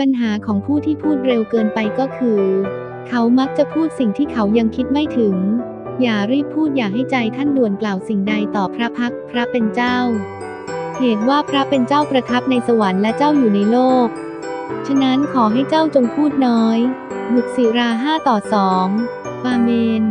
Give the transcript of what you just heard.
ปัญหาของผู้ที่พูดเร็วเกินไปก็คือเขามักจะพูดสิ่งที่เขายังคิดไม่ถึงอย่ารีบพูดอย่าให้ใจท่านด่วนกล่าวสิ่งใดต่อพระพักพระเป็นเจ้าเหตุว่าพระเป็นเจ้าประทับในสวรรค์และเจ้าอยู่ในโลกฉะนั้นขอให้เจ้าจงพูดน้อยบุตรศิรา5:2 อาเมน